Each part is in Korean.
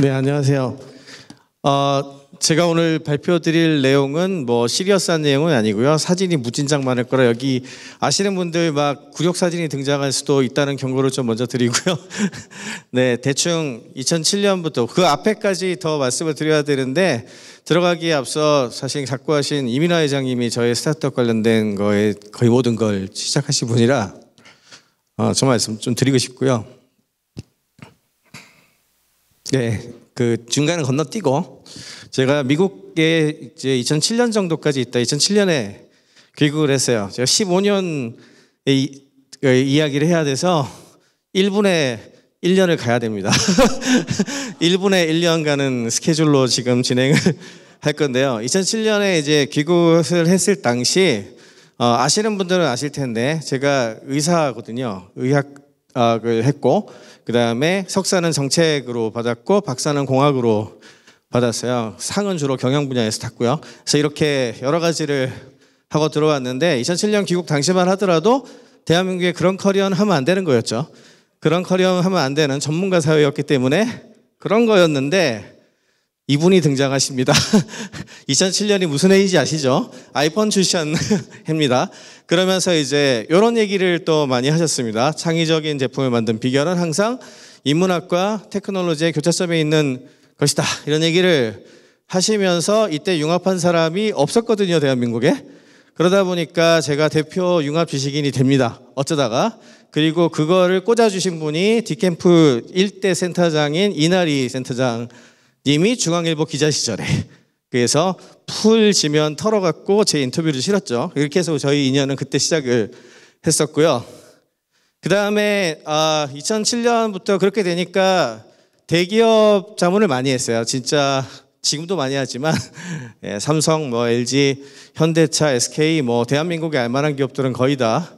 네, 안녕하세요. 제가 오늘 발표드릴 내용은 뭐 시리어스한 내용은 아니고요. 사진이 무진장 많을 거라 여기 아시는 분들 막 굴욕 사진이 등장할 수도 있다는 경고를 좀 먼저 드리고요. 네, 대충 2007년부터 그 앞에까지 더 말씀을 드려야 되는데 들어가기에 앞서 사실 작고하신 이민화 회장님이 저의 스타트업 관련된 거에 거의 모든 걸 시작하신 분이라 저 말씀 좀 드리고 싶고요. 네, 그 중간을 건너뛰고 제가 미국에 이제 2007년 정도까지 있다 2007년에 귀국을 했어요. 제가 15년의 이야기를 해야 돼서 1분에 1년을 가야 됩니다. 1분에 1년 가는 스케줄로 지금 진행을 할 건데요. 2007년에 이제 귀국을 했을 당시 아시는 분들은 아실 텐데 제가 의사거든요. 의학을 했고 그 다음에 석사는 정책으로 받았고 박사는 공학으로 받았어요. 상은 주로 경영 분야에서 탔고요. 그래서 이렇게 여러 가지를 하고 들어왔는데 2007년 귀국 당시만 하더라도 대한민국에 그런 커리어는 하면 안 되는 거였죠. 그런 커리어는 하면 안 되는 전문가 사회였기 때문에 그런 거였는데 이분이 등장하십니다. 2007년이 무슨 해인지 아시죠? 아이폰 출시한 해입니다. 그러면서 이제 이런 얘기를 또 많이 하셨습니다. 창의적인 제품을 만든 비결은 항상 인문학과 테크놀로지의 교차점에 있는 것이다. 이런 얘기를 하시면서 이때 융합한 사람이 없었거든요, 대한민국에. 그러다 보니까 제가 대표 융합 지식인이 됩니다. 어쩌다가. 그리고 그거를 꽂아주신 분이 디캠프 1대 센터장인 이나리 센터장님이 중앙일보 기자 시절에. 그래서 풀 지면 털어갖고 제 인터뷰를 실었죠. 이렇게 해서 저희 인연은 그때 시작을 했었고요. 그 다음에 2007년부터 그렇게 되니까 대기업 자문을 많이 했어요. 진짜 지금도 많이 하지만 예, 삼성, 뭐 LG, 현대차, SK, 뭐 대한민국에 알만한 기업들은 거의 다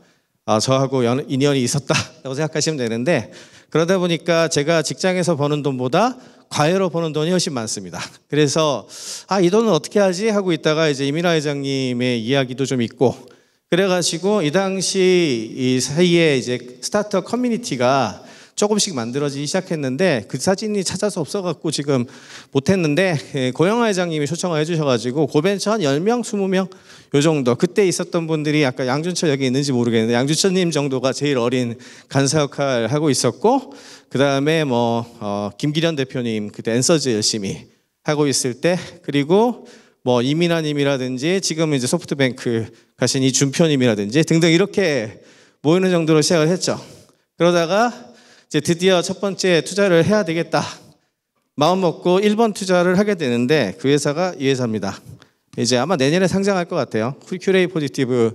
저하고 인연이 있었다라고 생각하시면 되는데 그러다 보니까 제가 직장에서 버는 돈보다 과외로 버는 돈이 훨씬 많습니다. 그래서 이 돈은 어떻게 하지 하고 있다가 이제 이민화 회장님의 이야기도 좀 있고 그래가지고 이 당시 이 사이에 이제 스타트업 커뮤니티가 조금씩 만들어지기 시작했는데 그 사진이 찾아서 없어갖고 지금 못했는데 고영아 회장님이 초청을 해주셔가지고 고벤처 한 10명, 20명 요 정도 그때 있었던 분들이 아까 양준철 여기 있는지 모르겠는데 양준철님 정도가 제일 어린 간사 역할 하고 있었고 그 다음에 김기련 대표님 그때 엔서즈 열심히 하고 있을 때 그리고 이민아님이라든지 지금 이제 소프트뱅크 가신 이 준표님이라든지 등등 이렇게 모이는 정도로 시작을 했죠. 그러다가 이제 드디어 첫 번째 투자를 해야 되겠다. 마음 먹고 1번 투자를 하게 되는데 그 회사가 이 회사입니다. 이제 아마 내년에 상장할 것 같아요. 큐레이 포지티브라고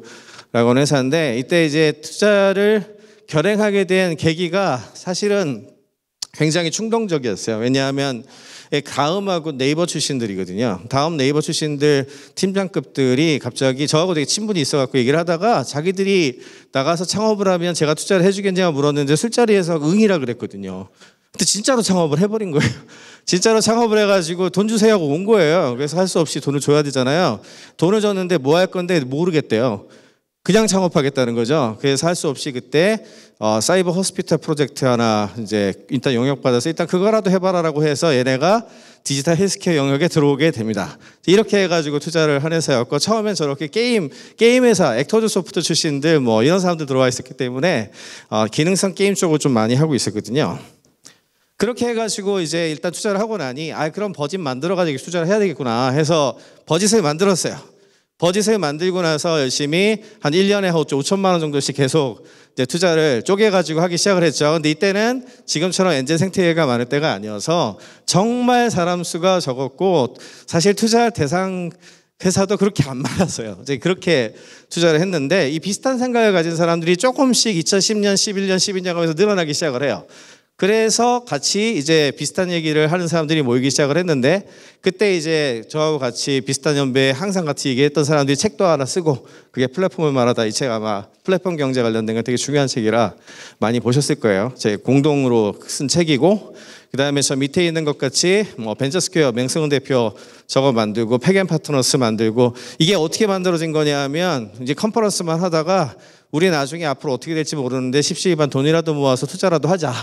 하는 회사인데 이때 이제 투자를 결행하게 된 계기가 사실은 굉장히 충동적이었어요. 왜냐하면 다음하고 네이버 출신들이거든요. 다음 네이버 출신들 팀장급들이 갑자기 저하고 되게 친분이 있어갖고 얘기를 하다가 자기들이 나가서 창업을 하면 제가 투자를 해주겠냐고 물었는데 술자리에서 응이라 그랬거든요. 근데 진짜로 창업을 해버린 거예요. 진짜로 창업을 해가지고 돈 주세요 하고 온 거예요. 그래서 할 수 없이 돈을 줘야 되잖아요. 돈을 줬는데 뭐 할 건데 모르겠대요. 그냥 창업하겠다는 거죠. 그래서 할 수 없이 그때 사이버 호스피털 프로젝트 하나 이제 일단 용역받아서 일단 그거라도 해봐라라고 해서 얘네가 디지털 헬스케어 영역에 들어오게 됩니다. 이렇게 해가지고 투자를 한 회사였고 처음엔 저렇게 게임 회사, 액터즈 소프트 출신들 뭐 이런 사람들 들어와 있었기 때문에 기능성 게임 쪽을 좀 많이 하고 있었거든요. 그렇게 해가지고 이제 일단 투자를 하고 나니 그럼 버짓 만들어가지고 투자를 해야 되겠구나 해서 버짓을 만들었어요. 버짓을 만들고 나서 열심히 한 1년에 5천만 원 정도씩 계속 이제 투자를 쪼개가지고 하기 시작을 했죠. 근데 이때는 지금처럼 엔젤 생태계가 많을 때가 아니어서 정말 사람 수가 적었고 사실 투자 대상 회사도 그렇게 안 많았어요. 이제 그렇게 투자를 했는데 이 비슷한 생각을 가진 사람들이 조금씩 2010년, 11년, 12년 하면서 늘어나기 시작을 해요. 그래서 같이 이제 비슷한 얘기를 하는 사람들이 모이기 시작을 했는데 그때 이제 저하고 같이 비슷한 연배에 항상 같이 얘기했던 사람들이 책도 하나 쓰고 그게 플랫폼을 말하다 이 책 아마 플랫폼 경제 관련된 건 되게 중요한 책이라 많이 보셨을 거예요. 제 공동으로 쓴 책이고 그 다음에 저 밑에 있는 것 같이 벤처스퀘어 맹성훈 대표 저거 만들고 패앤 파트너스 만들고 이게 어떻게 만들어진 거냐 하면 이제 컨퍼런스만 하다가 우리 나중에 앞으로 어떻게 될지 모르는데 십시일반 돈이라도 모아서 투자라도 하자.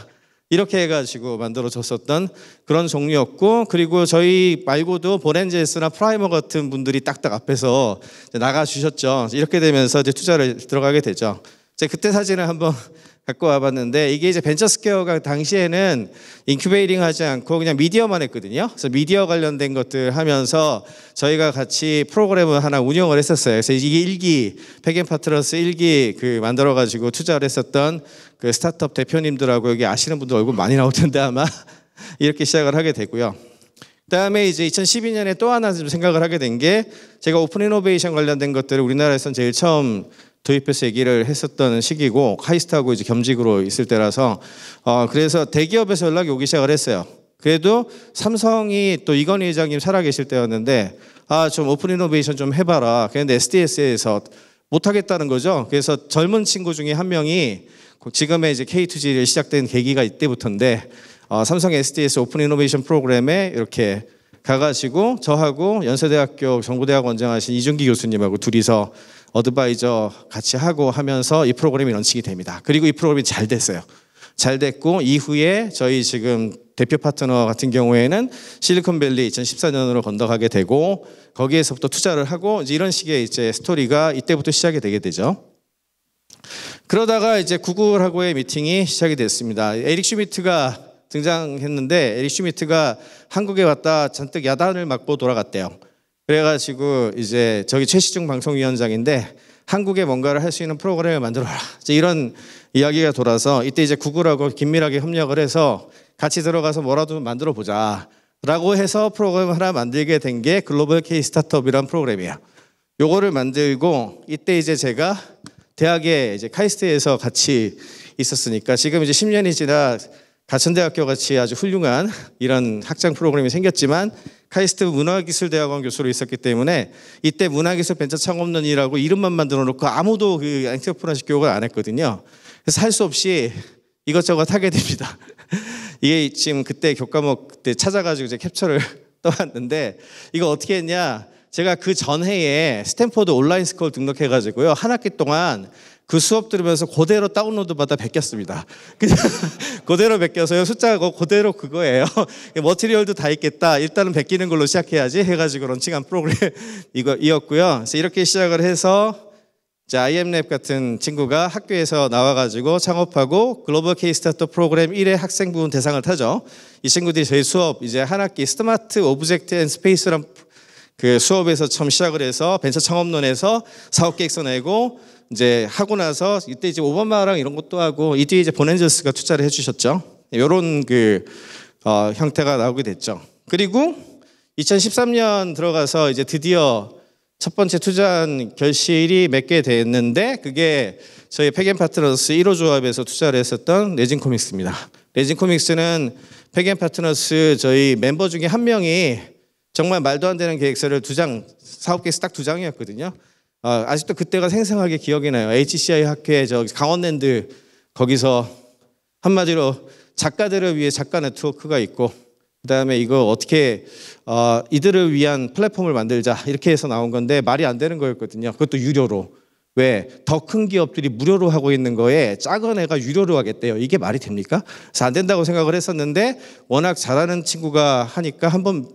이렇게 해가지고 만들어졌었던 그런 종류였고, 그리고 저희 말고도 보렌제스나 프라이머 같은 분들이 딱딱 앞에서 나가주셨죠. 이렇게 되면서 이제 투자를 들어가게 되죠. 제가 그때 사진을 한번 갖고 와봤는데, 이게 이제 벤처스퀘어가 당시에는 인큐베이팅 하지 않고 그냥 미디어만 했거든요. 그래서 미디어 관련된 것들 하면서 저희가 같이 프로그램을 하나 운영을 했었어요. 그래서 이게 1기, 패앤 파트너스 1기 그 만들어가지고 투자를 했었던 그 스타트업 대표님들하고, 여기 아시는 분들 얼굴 많이 나올 텐데 아마 이렇게 시작을 하게 되고요. 그다음에 이제 2012년에 또 하나 좀 생각을 하게 된 게, 제가 오픈 이노베이션 관련된 것들을 우리나라에서는 제일 처음 도입해서 얘기를 했었던 시기고, 카이스트하고 이제 겸직으로 있을 때라서 그래서 대기업에서 연락이 오기 시작을 했어요. 그래도 삼성이 또 이건희 회장님 살아계실 때였는데, 아, 좀 오픈 이노베이션 좀 해봐라. 그런데 SDS에서 못하겠다는 거죠. 그래서 젊은 친구 중에 한 명이, 지금의 이제 K2G를 시작된 계기가 이때부터인데, 삼성 SDS 오픈 이노베이션 프로그램에 이렇게 가가지고 저하고 연세대학교 정보대학 원장하신 이준기 교수님하고 둘이서 어드바이저 같이 하고 하면서 이 프로그램이 런칭이 됩니다. 그리고 이 프로그램이 잘 됐어요. 잘 됐고, 이후에 저희 지금 대표 파트너 같은 경우에는 실리콘밸리 2014년으로 건너가게 되고, 거기에서부터 투자를 하고, 이제 이런 식의 이제 스토리가 이때부터 시작이 되게 되죠. 그러다가 이제 구글하고의 미팅이 시작이 됐습니다. 에릭 슈미트가 등장했는데, 에릭 슈미트가 한국에 왔다 잔뜩 야단을 맞고 돌아갔대요. 그래가지고 이제 저기 최시중 방송위원장인데 한국에 뭔가를 할 수 있는 프로그램을 만들어라, 이제 이런 이야기가 돌아서, 이때 이제 구글하고 긴밀하게 협력을 해서 같이 들어가서 뭐라도 만들어 보자 라고 해서 프로그램 하나 만들게 된 게 글로벌 K 스타트업이란 프로그램이에요. 요거를 만들고, 이때 이제 제가 대학에 이제 카이스트에서 같이 있었으니까, 지금 이제 10년이 지나 가천대학교 같이 아주 훌륭한 이런 학장 프로그램이 생겼지만, 카이스트 문화기술대학원 교수로 있었기 때문에, 이때 문화기술 벤처 창업론이라고 이름만 만들어 놓고 아무도 그 엔트레프너십 교육을 안 했거든요. 그래서 할 수 없이 이것저것 하게 됩니다. 이게 지금 그때 교과목 그때 찾아가지고 이제 캡처를 떠왔는데, 이거 어떻게 했냐, 제가 그 전해에 스탠퍼드 온라인 스쿨 등록해가지고요, 한 학기 동안 그 수업 들으면서 그대로 다운로드 받아 베꼈습니다. 그냥 그대로 베껴서요, 숫자가 그대로 그거예요. 머티리얼도 다 있겠다, 일단은 베끼는 걸로 시작해야지 해가지고 런칭한 프로그램 이었고요. 그래서 이렇게 시작을 해서 이제 IM랩 같은 친구가 학교에서 나와가지고 창업하고, 글로벌 K 스타트업 프로그램 1회 학생부 대상을 타죠. 이 친구들이 저희 수업 이제 한 학기 스마트 오브젝트 앤 스페이스란 그 수업에서 처음 시작을 해서 벤처 창업론에서 사업계획서 내고, 이제 하고 나서 이때 이제 오바마랑 이런 것도 하고, 이때 이제 버넨저스가 투자를 해주셨죠. 이런 그 형태가 나오게 됐죠. 그리고 2013년 들어가서 이제 드디어 첫 번째 투자한 결실이 맺게 됐는데, 그게 저희 패앤 파트너스 1호 조합에서 투자를 했었던 레진 코믹스입니다. 레진 코믹스는 패앤 파트너스 저희 멤버 중에 한 명이 정말 말도 안 되는 계획서를 2장, 사업계획서 딱 2장이었거든요. 아직도 그때가 생생하게 기억이 나요. HCI 학회 저 강원랜드 거기서 한마디로 작가들을 위해 작가 네트워크가 있고, 그 다음에 이거 어떻게 이들을 위한 플랫폼을 만들자 이렇게 해서 나온 건데, 말이 안 되는 거였거든요. 그것도 유료로. 왜? 더 큰 기업들이 무료로 하고 있는 거에 작은 애가 유료로 하겠대요. 이게 말이 됩니까? 그래서 안 된다고 생각을 했었는데, 워낙 잘하는 친구가 하니까 한번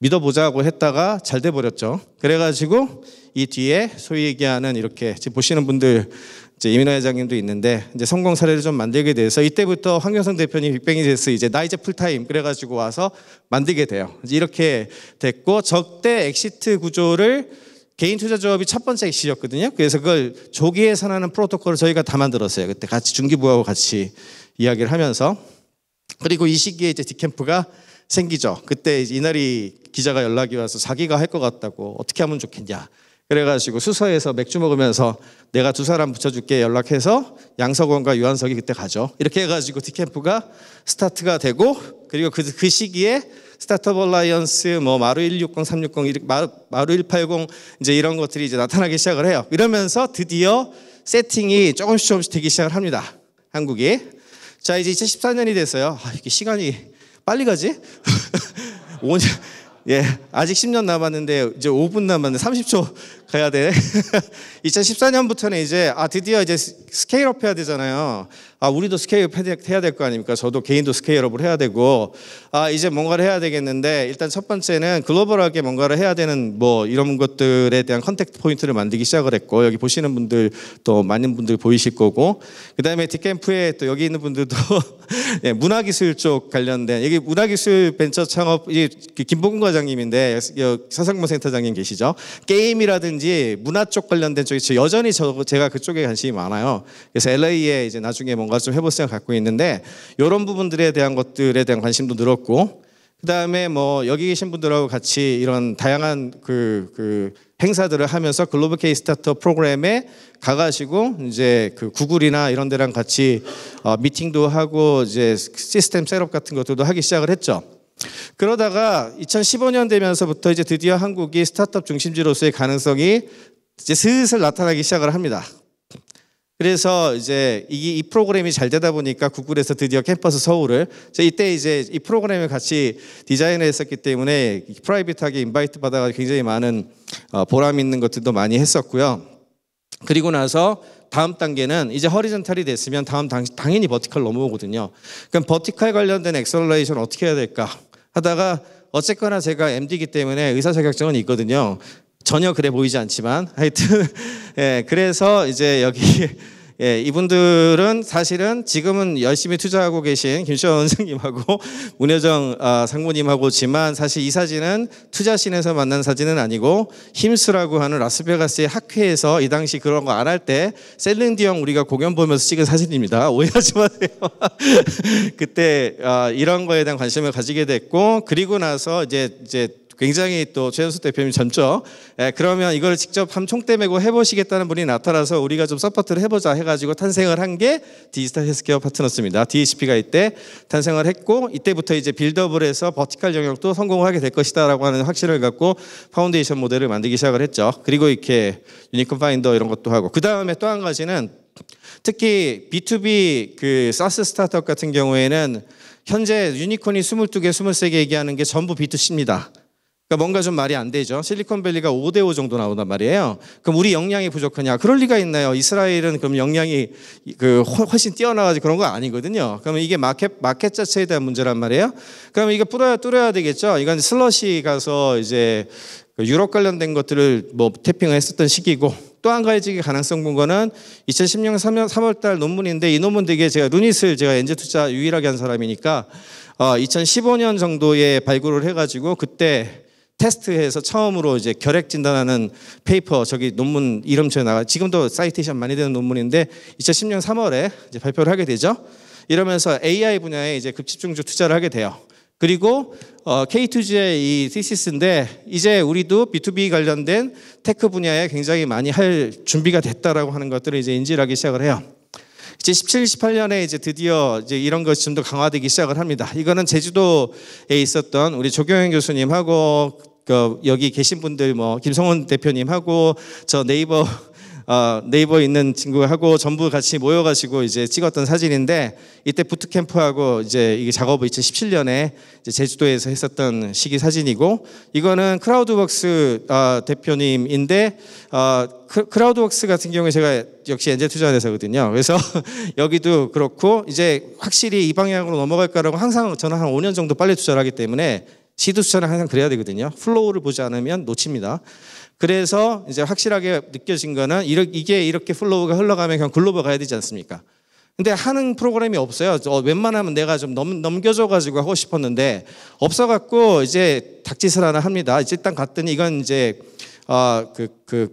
믿어보자고 했다가 잘 돼버렸죠. 그래가지고 이 뒤에 소위 얘기하는, 이렇게 지금 보시는 분들 이제 이민화 회장님도 있는데, 이제 성공 사례를 좀 만들게 돼서, 이때부터 황교성 대표님 빅뱅이 됐어, 이제 나 이제 풀타임 그래가지고 와서 만들게 돼요. 이제 이렇게 됐고, 적대 엑시트 구조를 개인 투자 조합이 첫 번째 엑시트였거든요. 그래서 그걸 조기에 선하는 프로토콜을 저희가 다 만들었어요. 그때 같이 중기부하고 같이 이야기를 하면서. 그리고 이 시기에 이제 디캠프가 생기죠. 그때 이나리 기자가 연락이 와서 자기가 할 것 같다고, 어떻게 하면 좋겠냐 그래가지고 수서에서 맥주 먹으면서 내가 2사람 붙여줄게 연락해서 양석원과 유한석이 그때 가죠. 이렇게 해가지고 디캠프가 스타트가 되고, 그리고 그 시기에 스타트업 얼라이언스, 뭐 마루160, 360, 마루180 이제 이런 것들이 이제 나타나기 시작을 해요. 이러면서 드디어 세팅이 조금씩 되기 시작을 합니다, 한국이. 자, 이제 2014년이 됐어요. 아, 이게 시간이 빨리 가지? 5년, 예, 아직 10년 남았는데 이제 5분 남았는데 30초 가야 돼. 2014년부터는 이제 드디어 이제 스케일업 해야 되잖아요. 우리도 스케일업 해야 될 거 아닙니까? 저도 개인도 스케일업을 해야 되고, 이제 뭔가를 해야 되겠는데, 일단 첫 번째는 글로벌하게 뭔가를 해야 되는 뭐 이런 것들에 대한 컨택트 포인트를 만들기 시작을 했고, 여기 보시는 분들 또 많은 분들 보이실 거고, 그 다음에 디캠프에 또 여기 있는 분들도 예, 문화기술 쪽 관련된, 여기 문화기술 벤처 창업, 김복근 과장님인데, 서상무 센터장님 계시죠? 게임이라든지 문화 쪽 관련된 쪽이 여전히 제가 그쪽에 관심이 많아요. 그래서 LA에 이제 나중에 뭔가 좀 해볼 생각 갖고 있는데, 이런 부분들에 대한 것들에 대한 관심도 늘었고, 그 다음에 뭐 여기 계신 분들하고 같이 이런 다양한 그 행사들을 하면서 글로벌 K 스타트업 프로그램에 가가시고 이제 그 구글이나 이런 데랑 같이 미팅도 하고 이제 시스템 셋업 같은 것들도 하기 시작을 했죠. 그러다가 2015년 되면서부터 이제 드디어 한국이 스타트업 중심지로서의 가능성이 이제 슬슬 나타나기 시작을 합니다. 그래서 이제 이 프로그램이 잘 되다 보니까 구글에서 드디어 캠퍼스 서울을, 이때 이제 이 프로그램을 같이 디자인을 했었기 때문에 프라이빗하게 인바이트 받아가지고 굉장히 많은 보람 있는 것들도 많이 했었고요. 그리고 나서 다음 단계는 이제 허리젠탈이 됐으면 다음 당연히 버티컬 넘어오거든요. 그럼 버티컬 관련된 엑셀러레이션 어떻게 해야 될까 하다가, 어쨌거나 제가 MD이기 때문에 의사 자격증은 있거든요. 전혀 그래 보이지 않지만 하여튼 예, 그래서 이제 여기 예, 이분들은 사실은 지금은 열심히 투자하고 계신 김시원 원장님하고 문여정 상무님하고지만, 사실 이 사진은 투자신에서 만난 사진은 아니고, 힘스라고 하는 라스베가스의 학회에서 이 당시 그런 거 안 할 때 셀린디언 우리가 공연 보면서 찍은 사진입니다. 오해하지 마세요. 그때 이런 거에 대한 관심을 가지게 됐고, 그리고 나서 이제 굉장히 또 최현수 대표님 젊죠. 예, 그러면 이걸 직접 총대 메고 해보시겠다는 분이 나타나서 우리가 좀 서포트를 해보자 해가지고 탄생을 한 게 디지털 헬스케어 파트너스입니다. DHP가 이때 탄생을 했고, 이때부터 이제 빌드업을 해서 버티컬 영역도 성공을 하게 될 것이다라고 하는 확신을 갖고 파운데이션 모델을 만들기 시작을 했죠. 그리고 이렇게 유니콘 파인더 이런 것도 하고, 그 다음에 또 한 가지는 특히 B2B 그 사스 스타트업 같은 경우에는 현재 유니콘이 22개, 23개 얘기하는 게 전부 B2C입니다. 뭔가 좀 말이 안 되죠. 실리콘밸리가 5:5 정도 나온단 말이에요. 그럼 우리 역량이 부족하냐? 그럴 리가 있나요? 이스라엘은 그럼 역량이 훨씬 뛰어나가지 그런 거 아니거든요. 그러면 이게 마켓 자체에 대한 문제란 말이에요. 그러면 이거 뚫어야 되겠죠. 이건 슬러시 가서 이제 유럽 관련된 것들을 뭐 태핑을 했었던 시기고, 또 한 가지 가능성 본 거는 2016년 3월달 논문인데, 이 논문 되게 제가 루닛을 제가 엔젤 투자 유일하게 한 사람이니까 2015년 정도에 발굴을 해가지고 그때 테스트해서 처음으로 이제 결핵 진단하는 페이퍼, 저기 논문 이름 지금도 사이테이션 많이 되는 논문인데 2010년 3월에 이제 발표를 하게 되죠. 이러면서 AI 분야에 이제 급집중적 투자를 하게 돼요. 그리고 K2G의 이 시시스인데, 이제 우리도 B2B 관련된 테크 분야에 굉장히 많이 할 준비가 됐다라고 하는 것들을 이제 인지를 하기 시작을 해요. 이제 17, 18년에 이제 드디어 이제 이런 것이 좀 더 강화되기 시작을 합니다. 이거는 제주도에 있었던 우리 조경현 교수님하고 여기 계신 분들 뭐 김성훈 대표님하고 저 네이버 있는 친구하고 전부 같이 모여가지고 이제 찍었던 사진인데, 이때 부트캠프하고 이제 이 작업을 2017년에 이제 제주도에서 했었던 시기 사진이고, 이거는 크라우드웍스 대표님인데, 크라우드웍스 같은 경우에 제가 역시 엔젤 투자 회사거든요. 그래서 여기도 그렇고 이제 확실히 이 방향으로 넘어갈까라고 항상 저는 한 5년 정도 빨리 투자를 하기 때문에 시드 투자는 항상 그래야 되거든요. 플로우를 보지 않으면 놓칩니다. 그래서 이제 확실하게 느껴진 거는, 이게 이렇게 플로우가 흘러가면 그냥 글로벌 가야 되지 않습니까? 근데 하는 프로그램이 없어요. 웬만하면 내가 좀 넘겨줘가지고 하고 싶었는데 없어갖고 이제 닭짓을 하나 합니다. 이제 일단 갔더니 이건 이제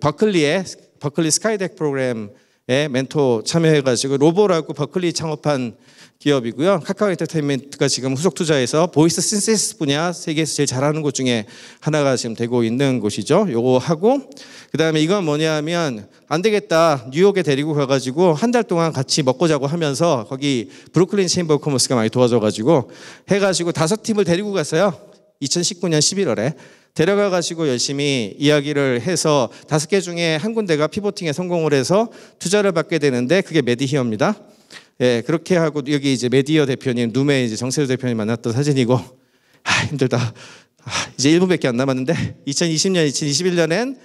버클리 스카이덱 프로그램 멘토 참여해가지고 로보라고 버클리 창업한 기업이고요. 카카오 엔터테인먼트가 지금 후속 투자해서 보이스 신세시스 분야 세계에서 제일 잘하는 곳 중에 하나가 지금 되고 있는 곳이죠. 요거 하고, 그 다음에 이건 뭐냐면, 안 되겠다 뉴욕에 데리고 가가지고 한 달 동안 같이 먹고 자고 하면서 거기 브루클린 체인버 커머스가 많이 도와줘가지고 해가지고 5팀을 데리고 갔어요. 2019년 11월에. 데려가가지고 열심히 이야기를 해서 5개 중에 한 군데가 피보팅에 성공을 해서 투자를 받게 되는데, 그게 메디히어입니다. 예, 그렇게 하고, 여기 이제 메디어 대표님, 룸에 이제 정채우 대표님 만났던 사진이고, 힘들다. 이제 1분밖에 안 남았는데, 2020년, 2021년엔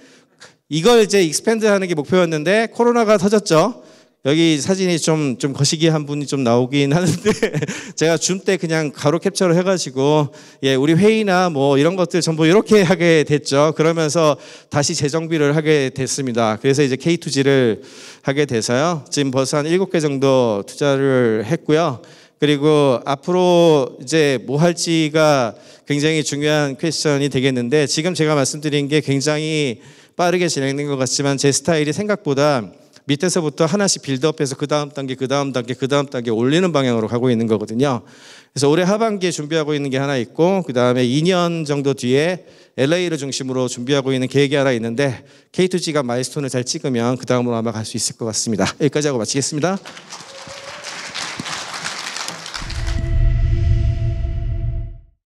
이걸 이제 익스펜드하는 게 목표였는데 코로나가 터졌죠. 여기 사진이 좀 거시기한 분이 좀 나오긴 하는데 제가 줌 때 그냥 가로 캡처를 해가지고 예, 우리 회의나 뭐 이런 것들 전부 이렇게 하게 됐죠. 그러면서 다시 재정비를 하게 됐습니다. 그래서 이제 K2G를 하게 돼서요. 지금 벌써 한 7개 정도 투자를 했고요. 그리고 앞으로 이제 뭐 할지가 굉장히 중요한 퀘스천이 되겠는데 지금 제가 말씀드린 게 굉장히 빠르게 진행된 것 같지만 제 스타일이 생각보다 밑에서부터 하나씩 빌드업해서 그 다음 단계, 그 다음 단계, 그 다음 단계 올리는 방향으로 가고 있는 거거든요. 그래서 올해 하반기에 준비하고 있는 게 하나 있고 그 다음에 2년 정도 뒤에 LA를 중심으로 준비하고 있는 계획이 하나 있는데 K2G가 마일스톤을 잘 찍으면 그 다음으로 아마 갈 수 있을 것 같습니다. 여기까지 하고 마치겠습니다.